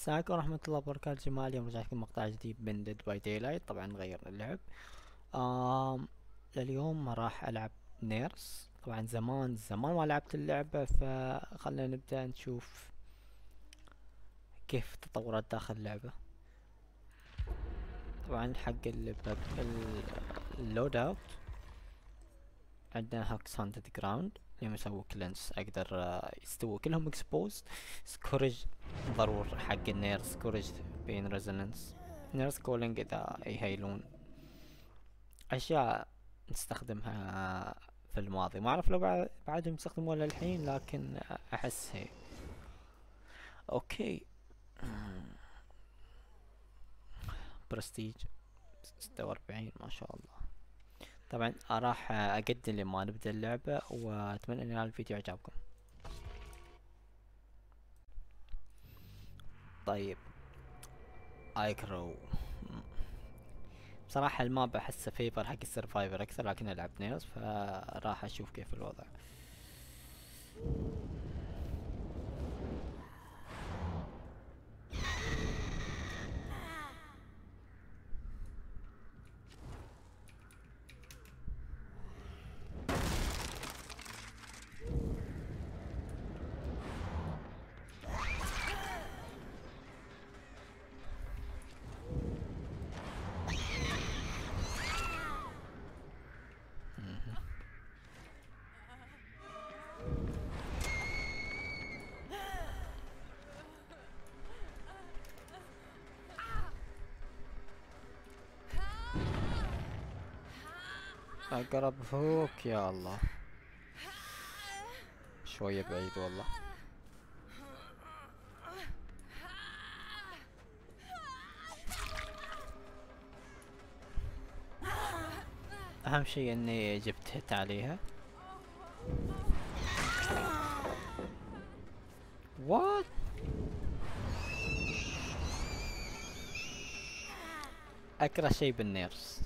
السلام عليكم ورحمة الله وبركاته جماعة. اليوم رجعت لكم مقطع جديد من Dead by Daylight. طبعا غيرنا اللعب. اليوم راح ألعب نيرس. طبعا زمان ما لعبت اللعبة، فخلنا نبدأ نشوف كيف تطورات داخل اللعبة. طبعا حق اللود اوت عندنا هوكس هانتد جراوند لما اسوي كلنس اقدر يستوي كلهم. اكسبوز سكورج ضرور حق النيرس، سكورج بين ريزلنس نيرس كولينج اذا يهيلون. اشياء نستخدمها في الماضي، ما اعرف لو بعدهم يستخدموها للحين، لكن احس هي اوكي. برستيج 46 ما شاء الله. طبعا راح اقدم لما نبدا اللعبه، واتمنى ان الفيديو عجبكم. طيب ايكرو بصراحه الماب احسه فيفر حق السرفايفر اكثر، لكن العب نيرس فراح اشوف كيف الوضع. اقرب هوك، يا الله شوية بعيد والله. اهم شي اني جبت هيت عليها. وات اكره شي بالنيرس.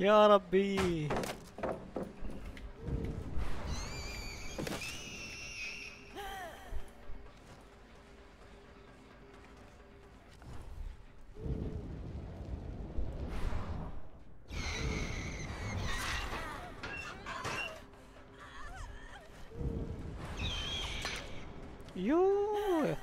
يا ربي يوه،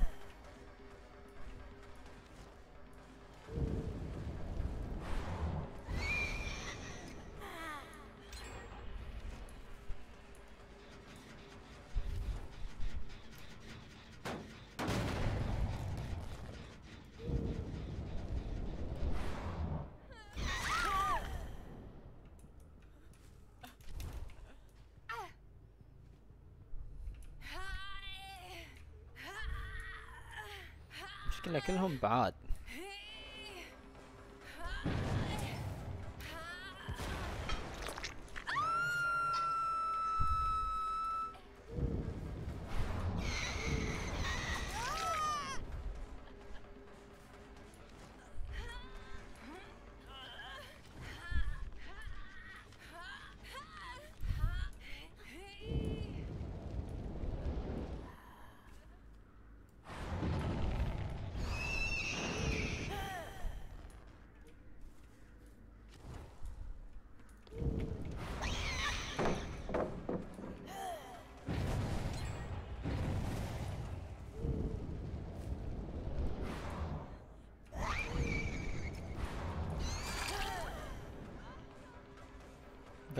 المشكلة كلهم بعاد.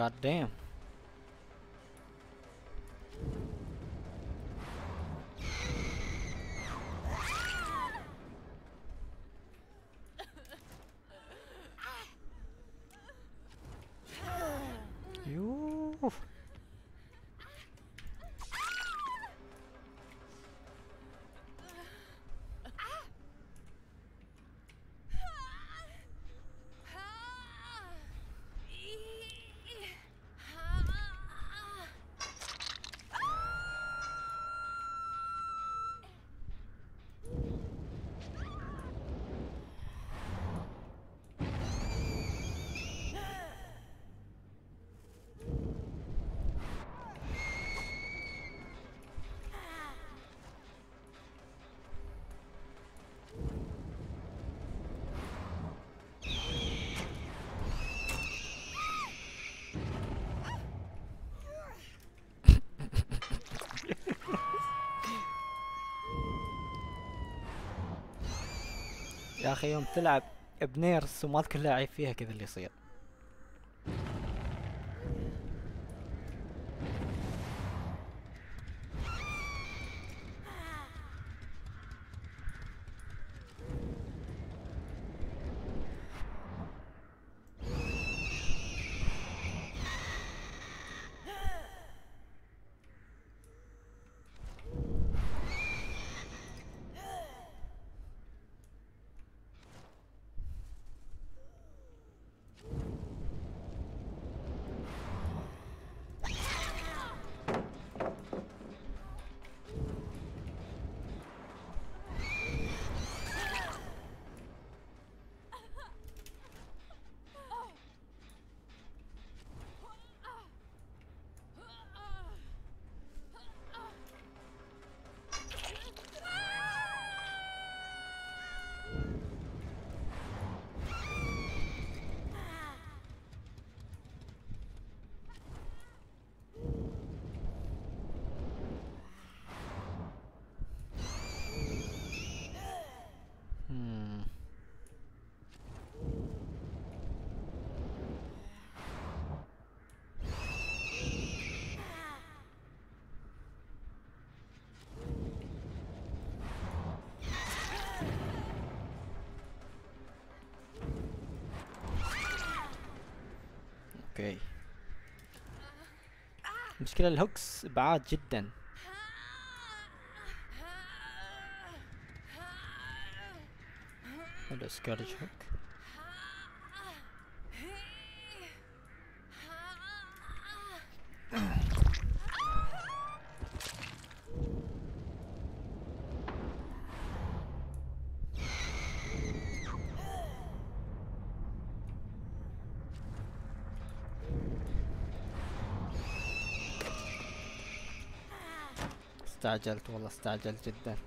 God damn. يا اخي يوم تلعب بنيرس وما تكون لاعب فيها كذا اللي يصير. اوكي المشكلة الهوكس بعاد جدا. هذا سكارج هوك. استعجلت والله استعجلت جدا.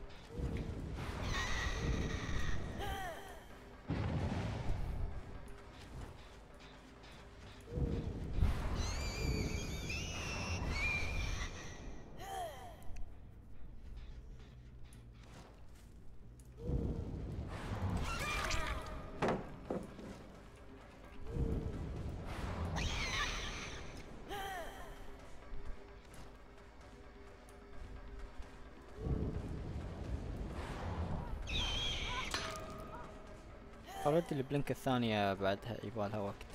طردت البلينك الثانية بعدها يبالها وقت.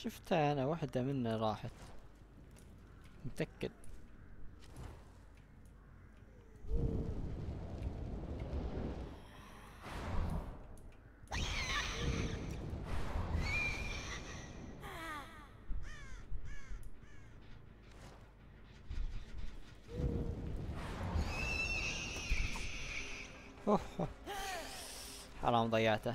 شفتها انا واحدة منها راحت متأكد. اوه حرام ضيعته.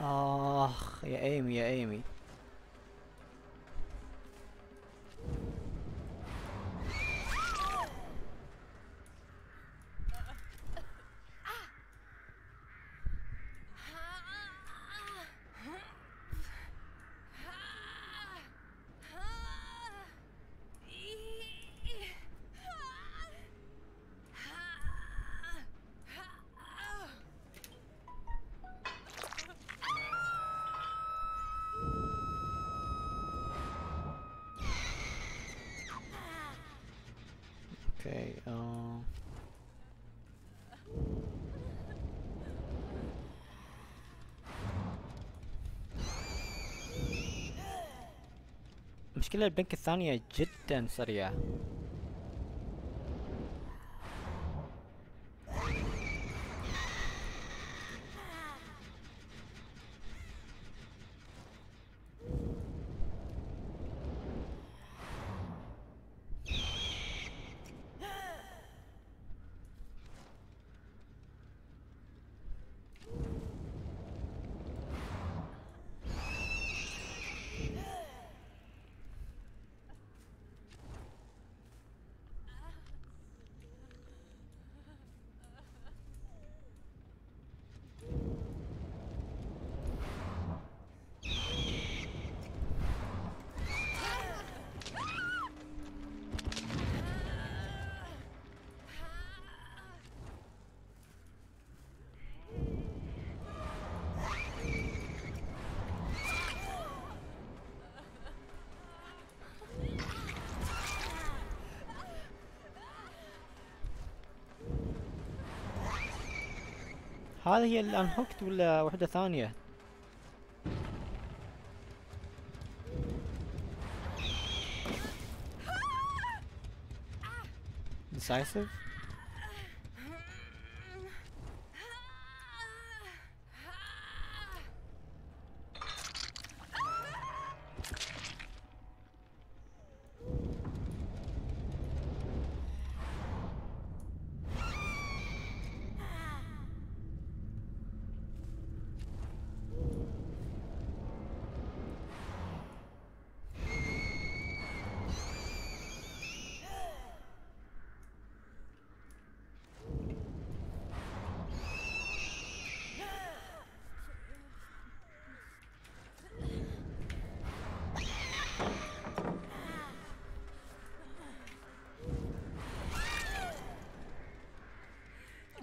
آخ يا ايمي يا ايمي. Okay, المشكلة البنك الثانية جدا سريعة. هذه هي الانهوكت ولا وحدة ثانية؟ Decisive.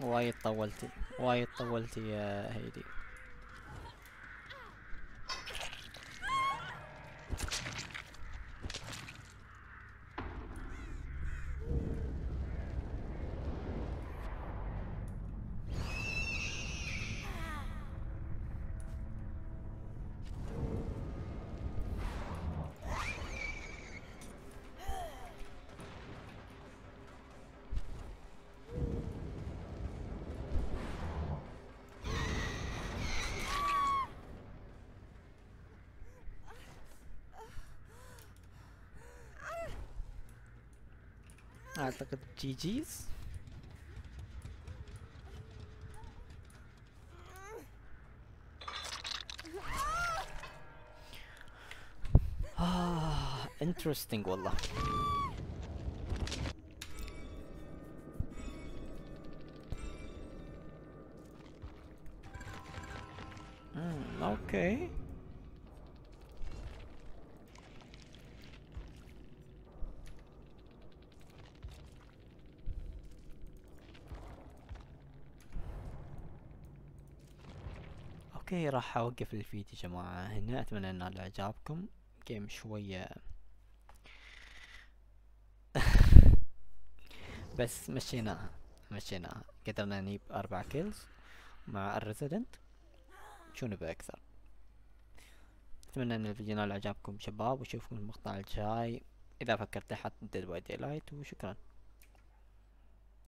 وايد طولتي وايد طولتي يا هيدي. أعتقد جي جيز. انترستنج والله. اوكي اوكي راح اوقف الفيديو يا جماعة هنا. اتمنى ان عجبكم. جيم شوية بس مشيناها قدرنا نجيب 4 كيلز مع الريزيدنت. شنو باكثر. اتمنى ان الفيديو نال عجبكم شباب واشوفكم المقطع الجاي اذا فكرت احط Dead by Daylight وشكرا.